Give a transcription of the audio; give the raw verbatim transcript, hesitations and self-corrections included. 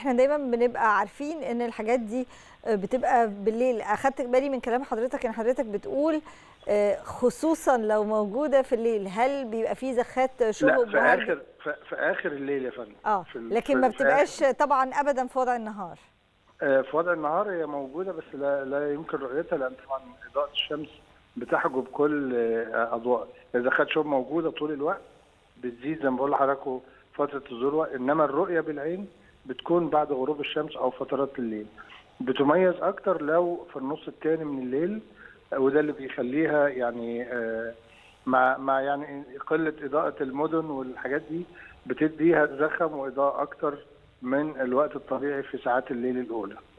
احنا دايما بنبقى عارفين ان الحاجات دي بتبقى بالليل. اخدت بالي من كلام حضرتك ان حضرتك بتقول خصوصا لو موجوده في الليل، هل بيبقى فيه زخات شهب؟ لا، في اخر في اخر الليل يا فندم. اه لكن ما بتبقاش طبعا ابدا في وضع النهار. في وضع النهار هي موجوده بس لا, لا يمكن رؤيتها، لان طبعا اضاءه الشمس بتحجب كل اضواء. الزخات شهب موجوده طول الوقت، بتزيد زي ما بقول لحضراتكم فتره الذروه، انما الرؤيه بالعين بتكون بعد غروب الشمس او فترات الليل. بتميز اكتر لو في النص الثاني من الليل، وده اللي بيخليها يعني مع مع يعني قله اضاءه المدن والحاجات دي بتديها زخم واضاءه اكتر من الوقت الطبيعي في ساعات الليل الاولى.